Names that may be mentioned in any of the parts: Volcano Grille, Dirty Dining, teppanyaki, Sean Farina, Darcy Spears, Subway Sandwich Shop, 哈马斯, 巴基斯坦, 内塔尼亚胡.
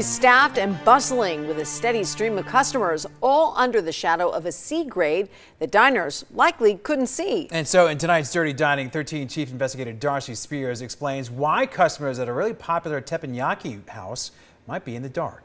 Staffed and bustling with a steady stream of customers, all under the shadow of a C grade that diners likely couldn't see. And so in tonight's Dirty Dining, 13 Chief Investigator Darcy Spears explains why customers at a really popular teppanyaki house might be in the dark.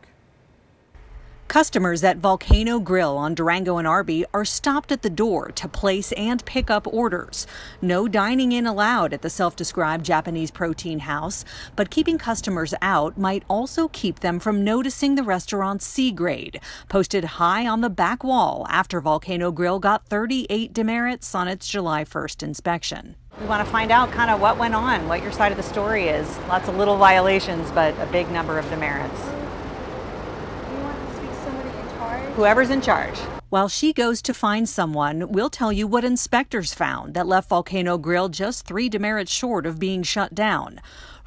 Customers at Volcano Grille on Durango and Arby are stopped at the door to place and pick up orders. No dining in allowed at the self-described Japanese protein house, but keeping customers out might also keep them from noticing the restaurant's C grade, posted high on the back wall after Volcano Grille got 38 demerits on its July 1st inspection. We want to find out kind of what went on, what your side of the story is. Lots of little violations, but a big number of demerits. Whoever's in charge. While she goes to find someone, we'll tell you what inspectors found that left Volcano Grille just 3 demerits short of being shut down.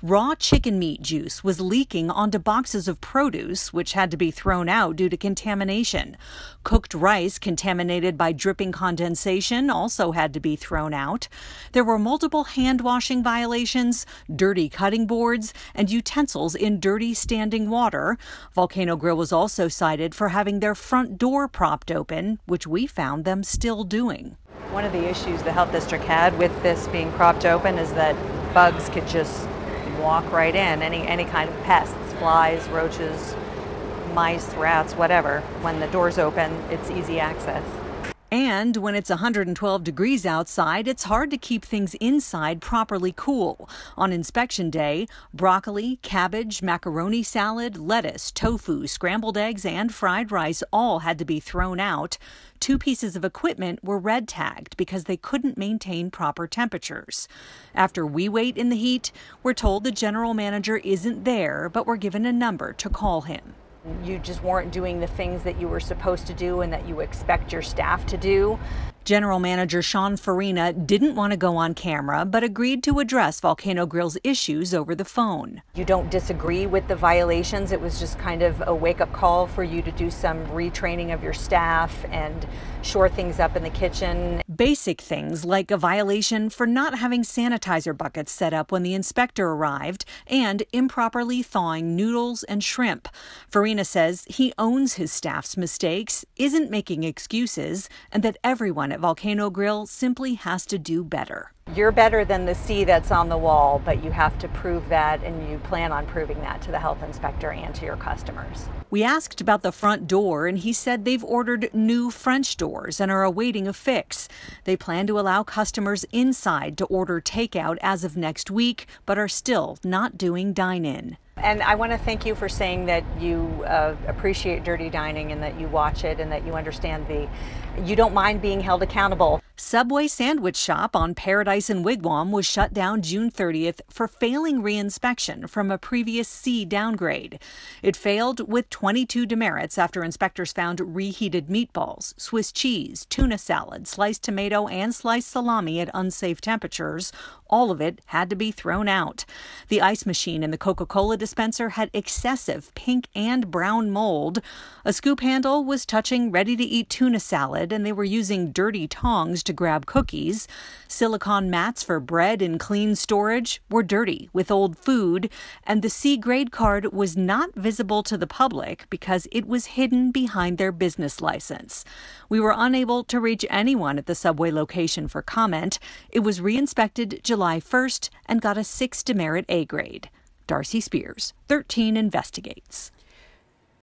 Raw chicken meat juice was leaking onto boxes of produce, which had to be thrown out due to contamination. Cooked rice contaminated by dripping condensation also had to be thrown out. There were multiple hand washing violations, dirty cutting boards, and utensils in dirty standing water. Volcano Grille was also cited for having their front door propped open, which we found them still doing. One of the issues the health district had with this being propped open is that bugs could just walk right in, any kind of pests, flies, roaches, mice, rats, whatever. When the door's open, it's easy access. And when it's 112 degrees outside, it's hard to keep things inside properly cool. On inspection day, broccoli, cabbage, macaroni salad, lettuce, tofu, scrambled eggs, and fried rice all had to be thrown out. 2 pieces of equipment were red tagged because they couldn't maintain proper temperatures. After we wait in the heat, we're told the general manager isn't there, but we're given a number to call him. You just weren't doing the things that you were supposed to do and that you expect your staff to do. General Manager Sean Farina didn't want to go on camera, but agreed to address Volcano Grille's issues over the phone. You don't disagree with the violations. It was just kind of a wake-up call for you to do some retraining of your staff and shore things up in the kitchen. Basic things like a violation for not having sanitizer buckets set up when the inspector arrived and improperly thawing noodles and shrimp. Farina says he owns his staff's mistakes, isn't making excuses, and that everyone at Volcano Grille simply has to do better. You're better than the C that's on the wall, but you have to prove that, and you plan on proving that to the health inspector and to your customers. We asked about the front door, and he said they've ordered new French doors and are awaiting a fix. They plan to allow customers inside to order takeout as of next week, but are still not doing dine-in. And I want to thank you for saying that you appreciate Dirty Dining and that you watch it and that you understand you don't mind being held accountable. Subway Sandwich Shop on Paradise and Wigwam was shut down June 30th for failing reinspection from a previous C downgrade. It failed with 22 demerits after inspectors found reheated meatballs, Swiss cheese, tuna salad, sliced tomato, and sliced salami at unsafe temperatures. All of it had to be thrown out. The ice machine in the Coca-Cola dispenser had excessive pink and brown mold. A scoop handle was touching ready-to-eat tuna salad, and they were using dirty tongs to grab cookies. Silicone mats for bread and clean storage were dirty with old food, and the C grade card was not visible to the public because it was hidden behind their business license. We were unable to reach anyone at the Subway location for comment. It was reinspected July 1st and got a 6 demerit A grade. Darcy Spears, 13 Investigates.